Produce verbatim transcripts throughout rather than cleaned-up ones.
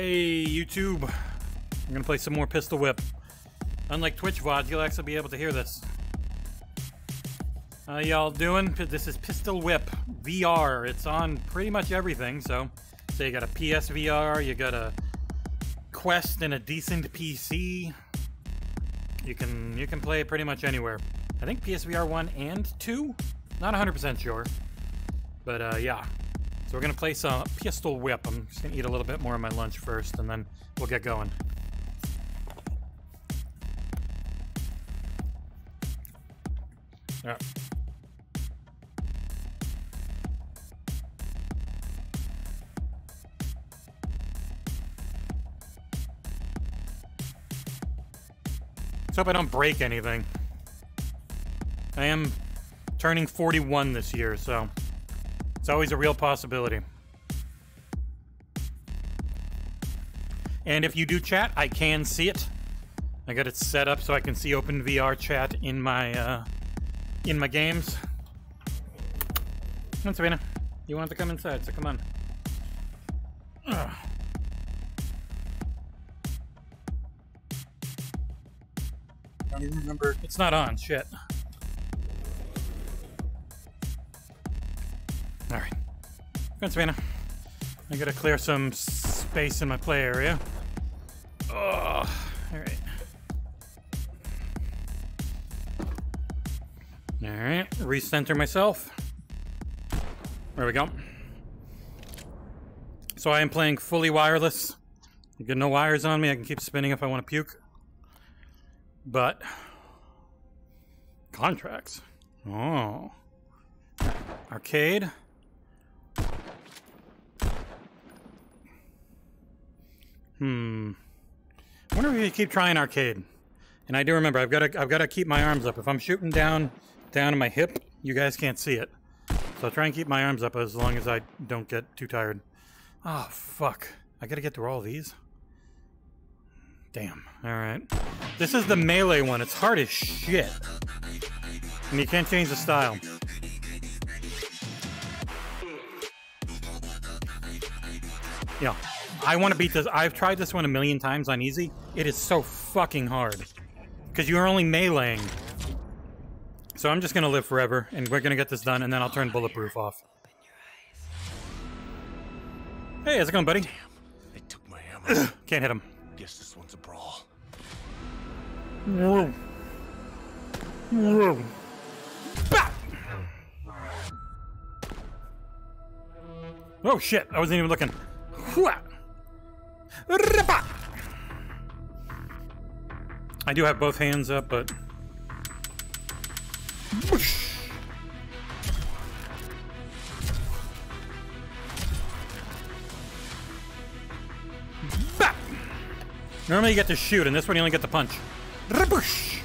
Hey, YouTube. I'm gonna play some more Pistol Whip. Unlike Twitch V O Ds, you'll actually be able to hear this. How y'all doing? This is Pistol Whip V R. It's on pretty much everything, so... So you got a P S V R, you got a Quest and a decent P C. You can you can play it pretty much anywhere. I think P S V R one and two? Not one hundred percent sure. But, uh, yeah. So we're gonna play some Pistol Whip. I'm just gonna eat a little bit more of my lunch first, and then we'll get going. All right. Let's hope I don't break anything. I am turning forty-one this year, so... It's always a real possibility. And if you do chat, I can see it. I got it set up so I can see OpenVR chat in my uh, in my games. Come on, Savannah. You want to come inside, so come on. Ugh. I don't even remember. It's not on. Shit. Alright. Come on, Savannah. I gotta clear some space in my play area. Oh, alright. Alright, recenter myself. There we go. So I am playing fully wireless. I get no wires on me, I can keep spinning if I want to puke. But... Contracts. Oh. Arcade. Hmm. I wonder if you keep trying arcade. And I do remember I've got to I've got to keep my arms up. If I'm shooting down down to my hip, you guys can't see it. So I'll try and keep my arms up as long as I don't get too tired. Oh fuck! I got to get through all these. Damn. All right. This is the melee one. It's hard as shit. And you can't change the style. Yeah. I want to beat this. I've tried this one a million times on easy. It is so fucking hard. Because you're only meleeing. So I'm just going to live forever, and we're going to get this done, and then I'll turn Bulletproof off. Hey, how's it going, buddy? Damn, they took my ammo. Can't hit him. Guess this one's a brawl. Whoa. Whoa. Bah! Oh, shit. I wasn't even looking. Whoa. I do have both hands up, but whoosh. Bah. Normally you get to shoot, and this one you only get to punch. Whoosh.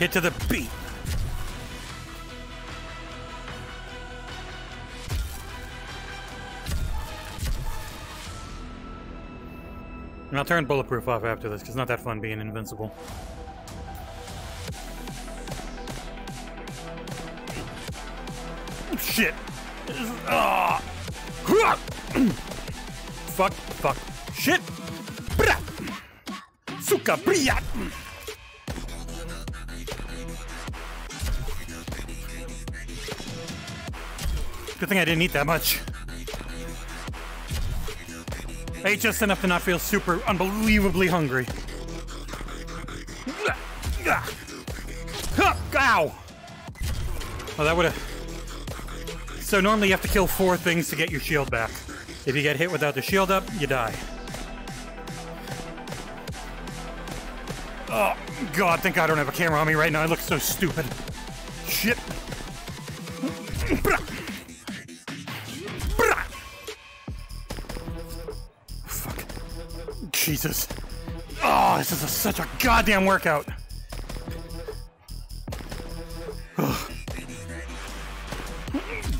Hit to the beat. And I'll turn Bulletproof off after this, because it's not that fun being invincible. Shit! Ah. Fuck, fuck, shit! Suka Briat! Good thing I didn't eat that much. I ate just enough to not feel super unbelievably hungry. Ow! Oh, that would have... So normally you have to kill four things to get your shield back. If you get hit without the shield up, you die. Oh, God, thank God I don't have a camera on me right now. I look so stupid. Shit. Jesus. Oh, this is a, such a goddamn workout. Ugh.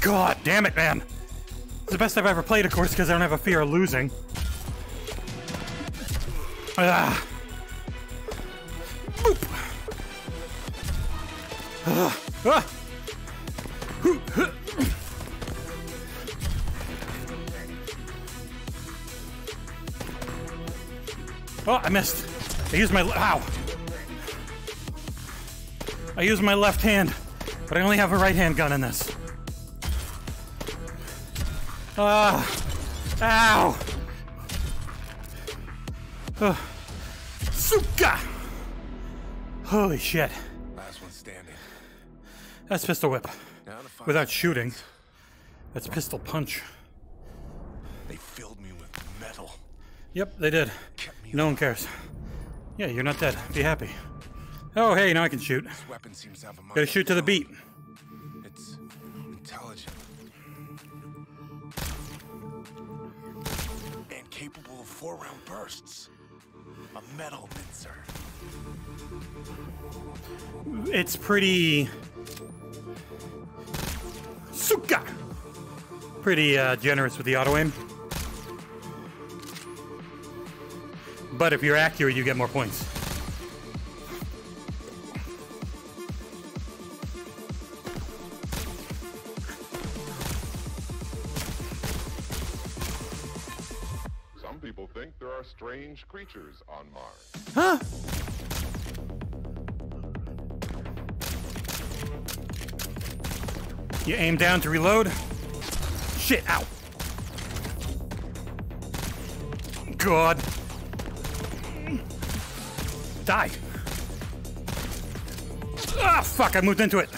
God damn it, man. It's the best I've ever played, of course, because I don't have a fear of losing. Ah. Boop. Ah. Ah. Oh, I missed. I used my, ow. I used my left hand, but I only have a right hand gun in this. Ah, uh, ow. Uh, suka. Holy shit. Last one standing. That's pistol whip. Without shooting. That's pistol punch. They filled me with metal. Yep, they did. No one cares. Yeah, you're not dead. Be happy. Oh, hey, now I can shoot. This weapon seems to have a mind. Gotta shoot to the beat. It's intelligent. And capable of four-round bursts. A metal mincer. It's pretty... Suka! Pretty uh, generous with the auto-aim. But if you're accurate, you get more points. Some people think there are strange creatures on Mars. Huh? You aim down to reload. Shit, ow. God. Die. Ah, fuck, I moved into it.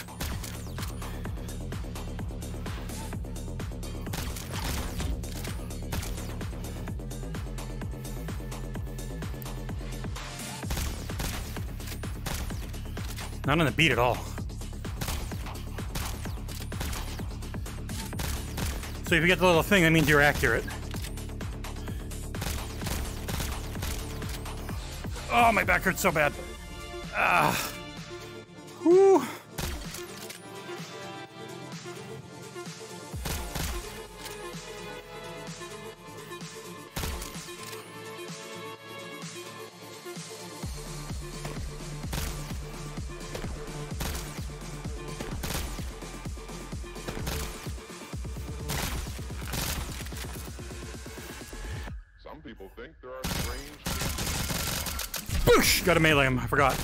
Not on the beat at all. So if you get the little thing, that means you're accurate. Oh, my back hurts so bad. Ah. Whew. Got to melee him, I forgot.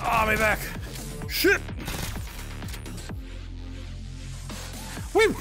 Ah, oh, my back. Shit. Woo.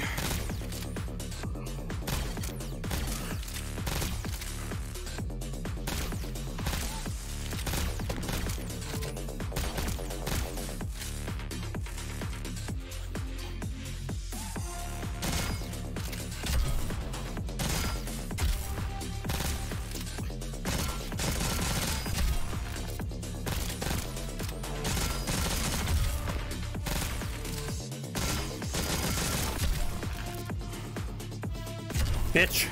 Bitch.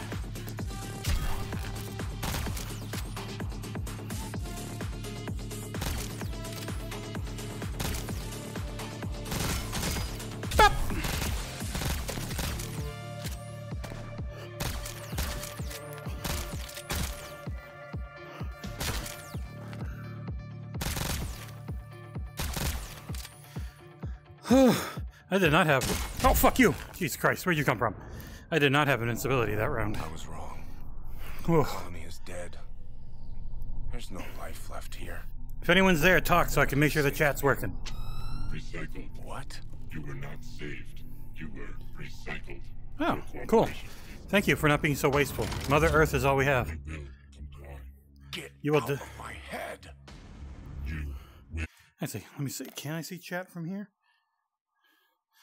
Bop. I did not have. Oh, fuck you. Jesus Christ, where'd you come from? I did not have an instability that round. I was wrong. The colony is dead. There's no life left here. If anyone's there, talk so I can make sure the chat's working. Recycled. What? You were not saved. You were recycled. Oh, cool. Thank you for not being so wasteful. Mother Earth is all we have. Get you will out of my head. You will. I see. Let me see. Can I see chat from here?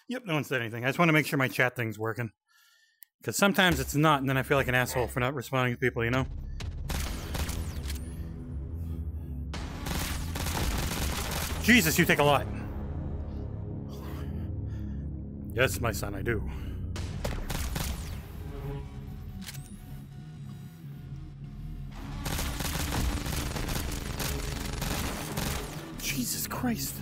Yep, no one said anything. I just want to make sure my chat thing's working. Because sometimes it's not, and then I feel like an asshole for not responding to people, you know? Jesus, you take a lot. Yes, my son, I do. Jesus Christ.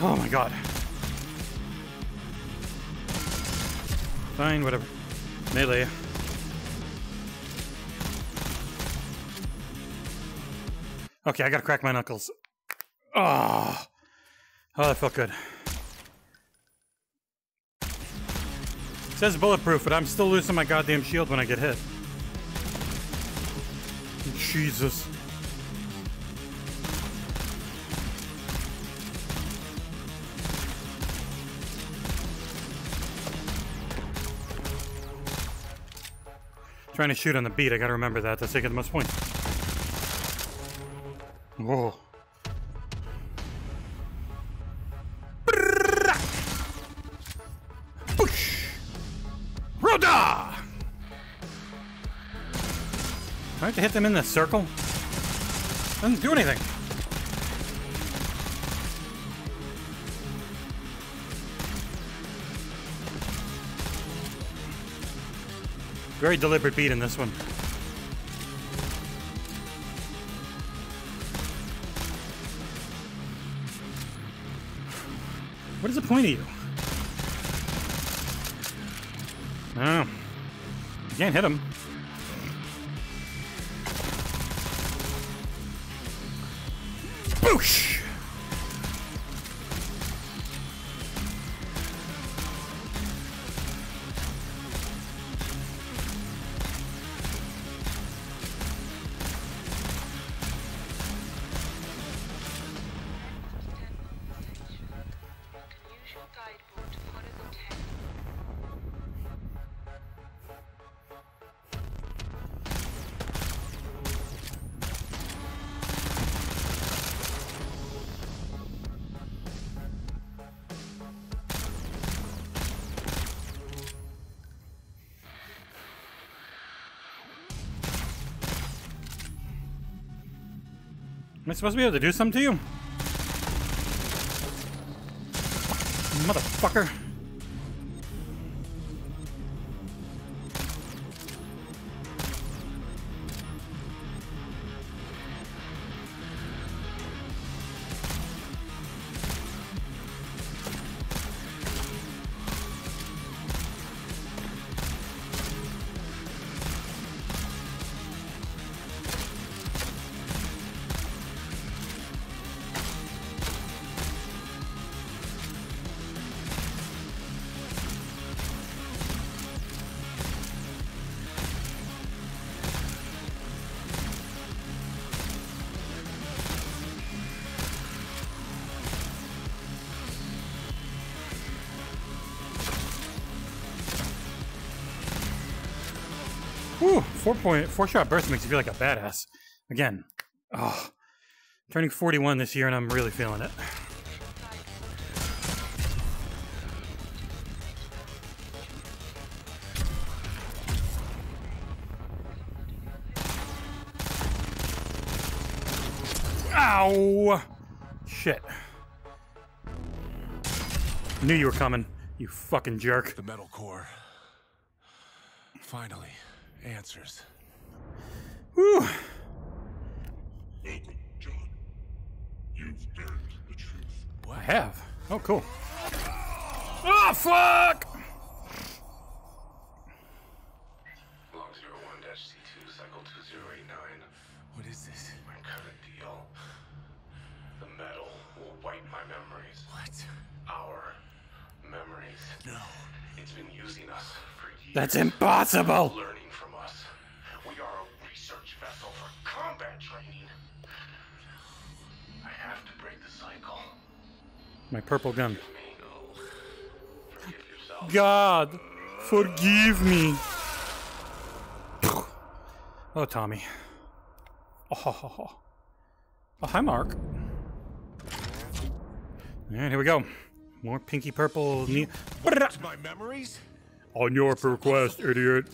Oh my god. Fine, whatever. Melee. Okay, I gotta crack my knuckles. Oh, oh that felt good. It says bulletproof, but I'm still losing my goddamn shield when I get hit. Jesus. Trying to shoot on the beat, I gotta remember that. That's how I get the most points. Whoa. Boosh! Roda! Do I have to hit them in the circle? Doesn't do anything. Very deliberate beat in this one. What is the point of you? Oh. You can't hit him. Boosh! Am I supposed to be able to do something to you? Motherfucker. Four-point, four-shot burst makes you feel like a badass. Again, oh, turning forty-one this year, and I'm really feeling it. Ow! Shit. Knew you were coming, you fucking jerk. The metal core. Finally. Answers. Whew. Welcome, John. You've learned the truth. What? I have. Oh, cool. Oh, fuck! Log zero one C two, cycle two zero eight nine. What is this? I'm cut a deal. The metal will wipe my memories. What? Our memories. No. It's been using us for years. That's impossible! Learning from us. We are a research vessel for combat training. I have to break the cycle. My purple gun. Forgive yourself. God, forgive me. Oh, Tommy. Oh, oh, hi, Mark. Alright, here we go. More pinky purple. Ne my memories? On your request, idiot.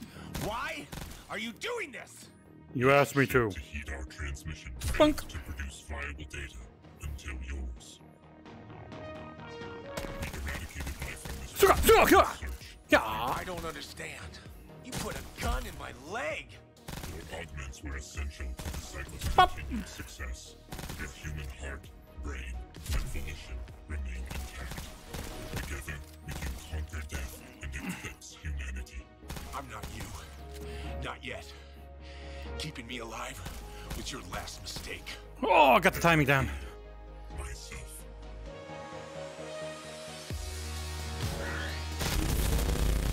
Why are you doing this? You asked me to. To heat our transmission tank to produce viable data until yours. I don't understand. You put a gun in my leg. Your augments were essential to the cycle's continued success. If human heart brain and the mission remain intact. Together, we can conquer death and eclipse humanity. I'm not you. Not yet. Keeping me alive was your last mistake. Oh, I got the timing down.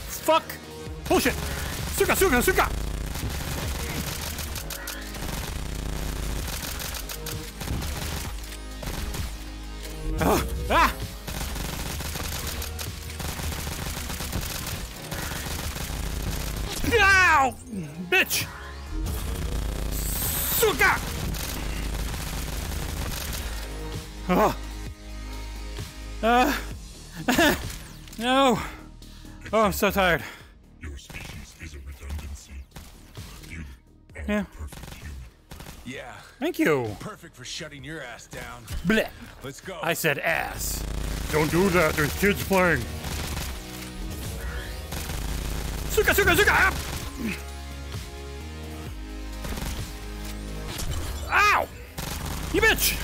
Fuck! Bullshit! Suka, suka, suka! Oh, ah! Ow! Bitch! Suka! Oh. Uh. No! Oh, I'm so tired. Your species is a redundancy. You are yeah. perfect human. Yeah. Thank you. Perfect for shutting your ass down. Blech. Let's go. I said ass. Don't do that. There's kids playing. Suka, suka, suka! Ow! You bitch!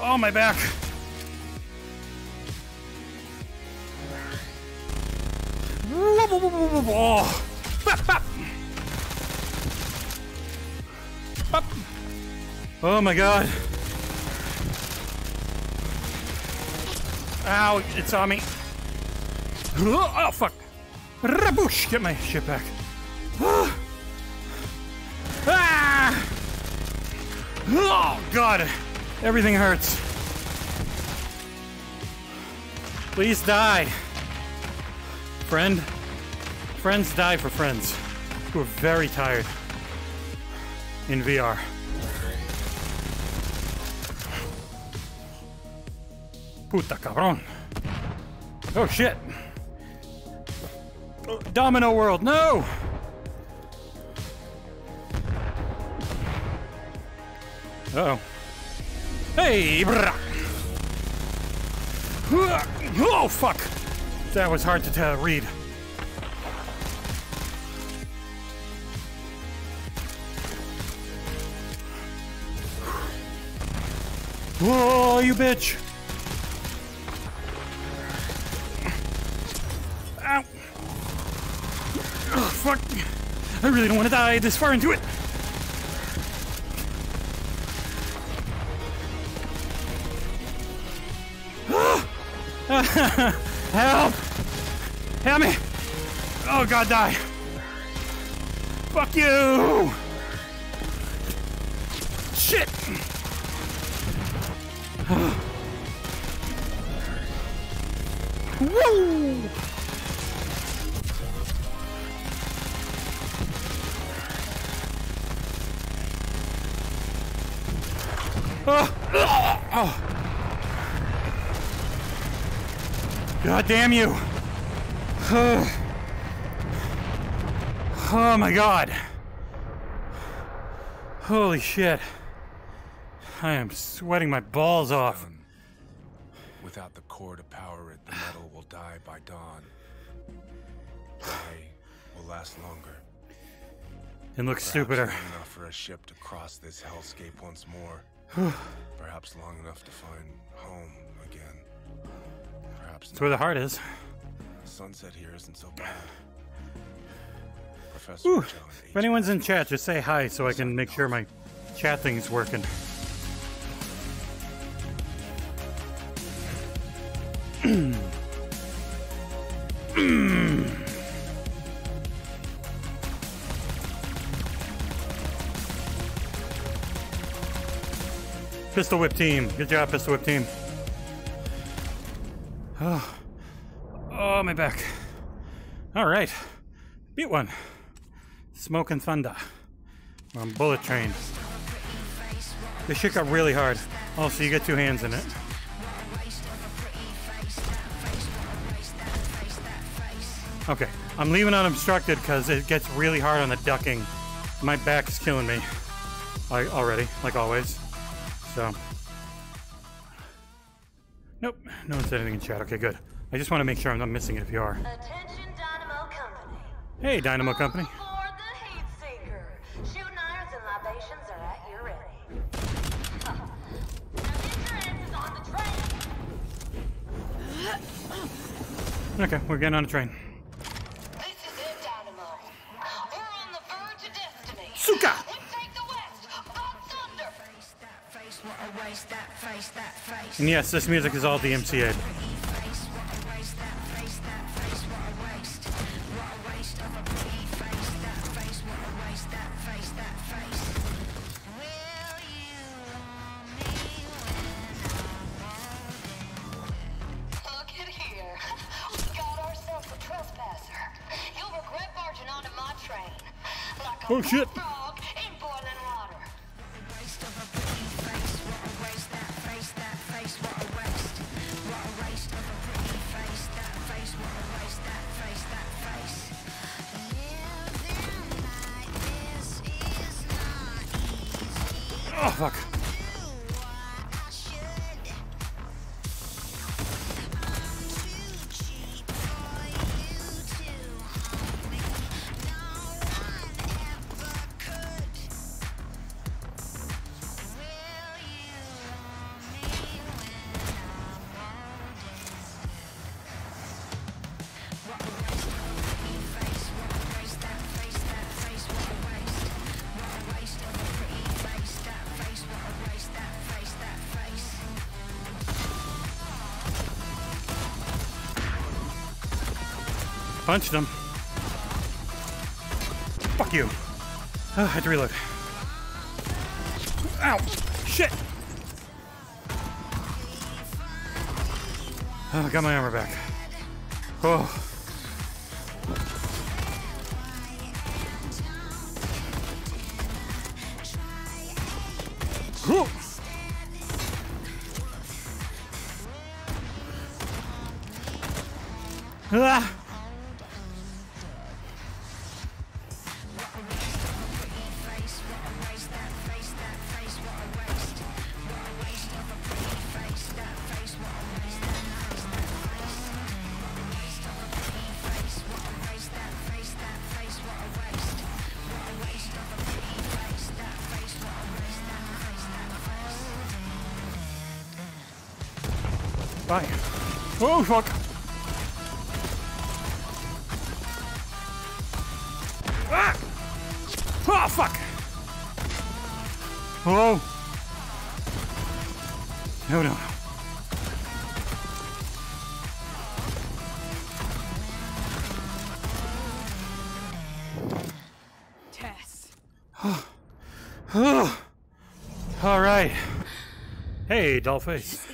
Oh, my back. Oh. Bop, bop. Bop. Oh my god. Ow, it's on me. Oh fuck. Raboosh, get my shit back. Ah. Oh god. Everything hurts. Please die. Friend, friends die for friends who are very tired in V R. Puta cabron. Oh shit. Oh, Domino World, no! Uh oh. Hey, brah. Oh fuck! That was hard to tell, read. Whoa, you bitch! Ow! Oh, fuck! I really don't want to die this far into it! Ah! Help! Help me! Oh god, die! Fuck you! Shit! Woo! Oh! Oh! God damn you! Oh my god! Holy shit! I am sweating my balls off. Without the core to power it, the metal will die by dawn. They will last longer. And look Perhaps stupider. Long enough for a ship to cross this hellscape once more. Perhaps long enough to find home again. That's where the heart is. The sunset here isn't so bad. Professor Ooh, if anyone's in chat, just say hi so I can make sure my chat thing's working. Pistol Whip team. Good job, Pistol Whip team. Oh. Oh, my back. All right. Beat one. Smoke and Thunder. On Bullet Train. This shit got really hard. Oh, so you get two hands in it. Okay. I'm leaving on obstructed because it gets really hard on the ducking. My back's killing me. I already, like always. So... Nope, no one said anything in chat. Okay, good. I just want to make sure I'm not missing it if you are. Attention, Dynamo Company. Hey, Dynamo All Company. Aboard the Heatseeker. Shoot irons and libations are at your ready. Okay, we're getting on a train. This is it, Dynamo. We're on the verge of destiny. Suka! We take the West on thunder. Face that face, what a waste, that face, that face. And yes, this music is all D M C A'd. Oh shit! Oh fuck! Punched him. Fuck you. Oh, I had to reload. Ow! Shit! Oh, I got my armor back. Oh. Ah! Bye. Oh fuck! Ah! Oh fuck! Oh! No, no, no. Tess. Oh. Oh. All right. Hey, dollface.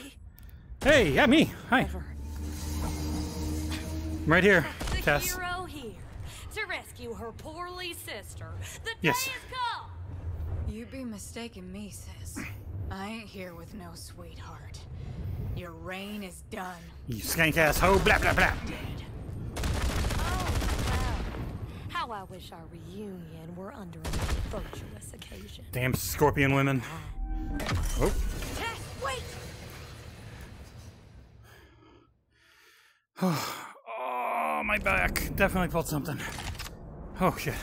Hey, yeah, me. Hi. I'm right here, the Tess. The hero here to rescue her poorly sister. The yes. Day is come. You be mistaken me, sis. I ain't here with no sweetheart. Your reign is done. You skank ass hoe. Blah blah blah. Oh, wow. How I wish our reunion were under a virtuous occasion. Damn scorpion women. Oh. Tess, wait. Oh, oh, my back definitely pulled something. Oh shit!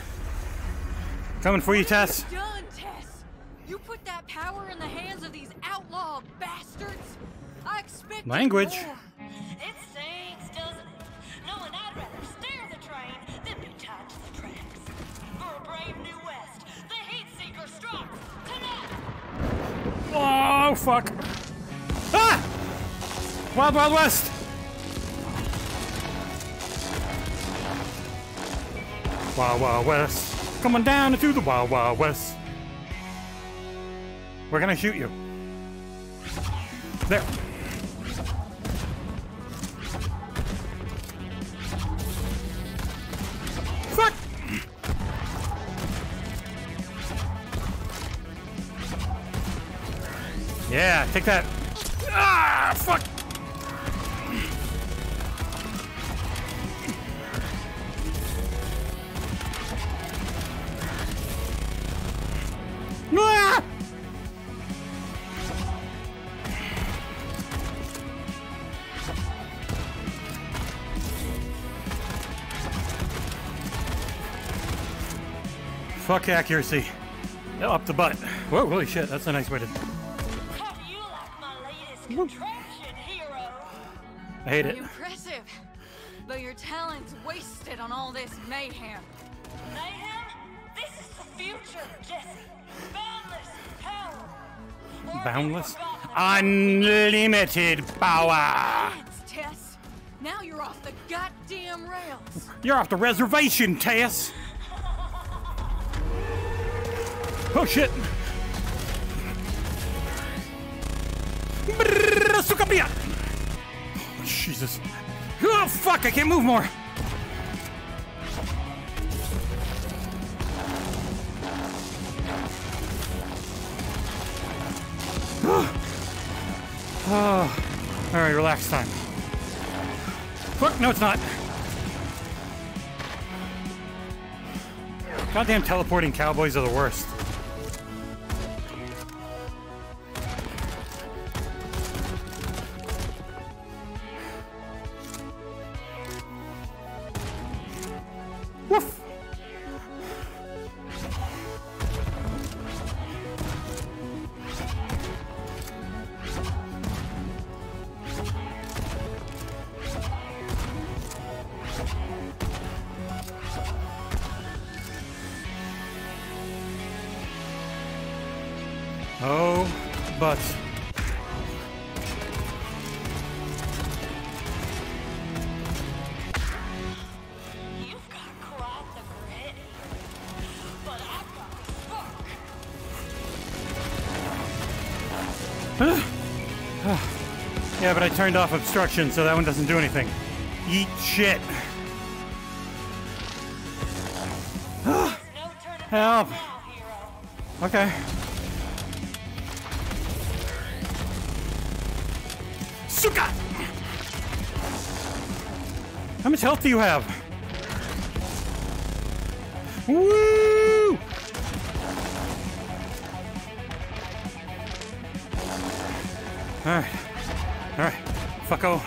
Coming for you, Tess. What have you done, Tess? You put that power in the hands of these outlaw bastards. I expect language. More. It stinks, doesn't it? Knowing I'd rather steer the train than be tied to the tracks. For a brave new West, the heat seeker strikes tonight. Oh fuck! Ah! Wild Wild West. Wild Wild West, come on down into the Wild Wild West. We're gonna shoot you. There. Fuck! Yeah, take that. Ah, fuck! Fuck accuracy. No, up the butt. Whoa, holy shit, that's a nice way to. How do you like my latest contraption, hero? I hate it. Impressive. Though your talent's wasted on all this mayhem. Mayhem? This is the future, Jesse. Boundless power. Or Boundless? Unlimited power! Tess. Now you're off the goddamn rails. You're off the reservation, Tess. Oh shit. Jesus. Oh fuck, I can't move more. Oh. All right, relax time. Fuck, no it's not. Goddamn teleporting cowboys are the worst. But I turned off obstruction, so that one doesn't do anything. Eat shit. Help. Okay. Suka! How much health do you have? Woo! All right. All right, fucko.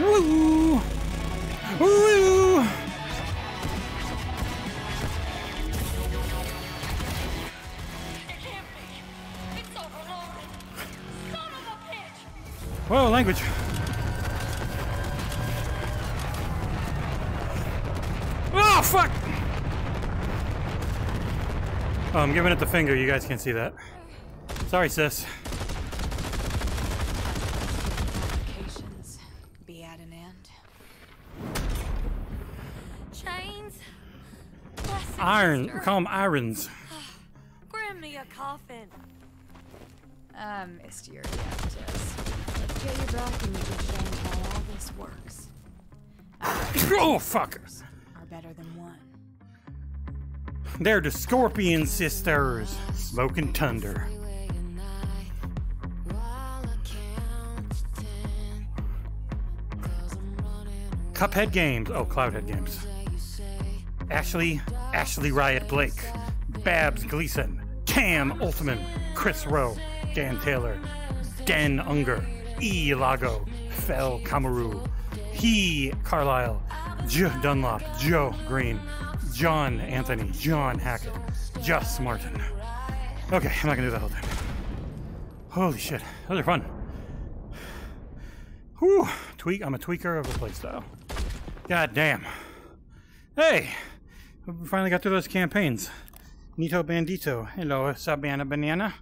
Woo! Woo! Whoa, language. Oh, fuck! Oh, I'm giving it the finger. You guys can't see that. Sorry, sis. Vacations be at an end. Chains. Iron. We call them irons. Grab me a coffin. I missed your reactions. Get your back and you can change how all this works. Oh, fuckers! Are better than one. They're the Scorpion Sisters, smoking thunder. Cuphead Games. Oh, Cloudhead Games. Ashley, Ashley Riot Blake, Babs Gleason, Cam Ultiman, Chris Rowe, Dan Taylor, Dan Unger. E. Lago, Fel Kamaru, He Carlisle, J. Dunlop, Joe Green, John Anthony, John Hackett, Joss Martin. Okay, I'm not gonna do that whole time. Holy shit, those are fun. Whew, tweak, I'm a tweaker of a playstyle. God damn. Hey, we finally got through those campaigns. Nito Bandito, hello, Sabana Banana.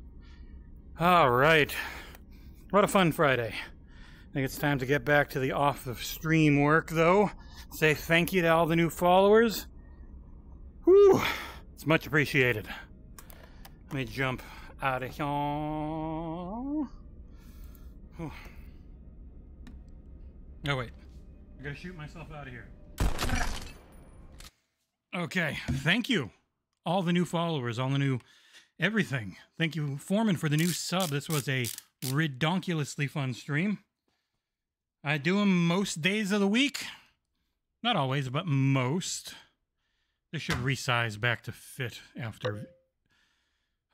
All right. What a fun Friday. I think it's time to get back to the off-of-stream work, though. Say thank you to all the new followers. Whew! It's much appreciated. Let me jump out of here. Oh, wait. I gotta shoot myself out of here. Okay, thank you. All the new followers, all the new everything. Thank you, Foreman, for the new sub. This was a redonkulously fun stream. I do them most days of the week. Not always, but most. This should resize back to fit after...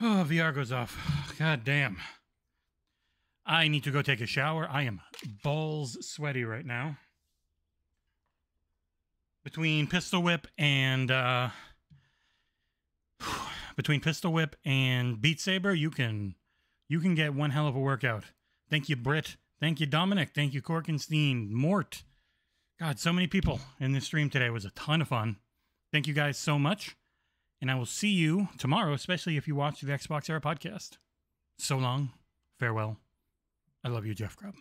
Oh, V R goes off. God damn. I need to go take a shower. I am balls sweaty right now. Between Pistol Whip and uh, between Pistol Whip and Beat Saber, you can you can get one hell of a workout. Thank you, Britt. Thank you, Dominic. Thank you, Corkenstein, Mort. God, so many people in this stream today. It was a ton of fun. Thank you guys so much, and I will see you tomorrow, especially if you watch the Xbox Era podcast. So long, farewell. I love you, Jeff Grubb.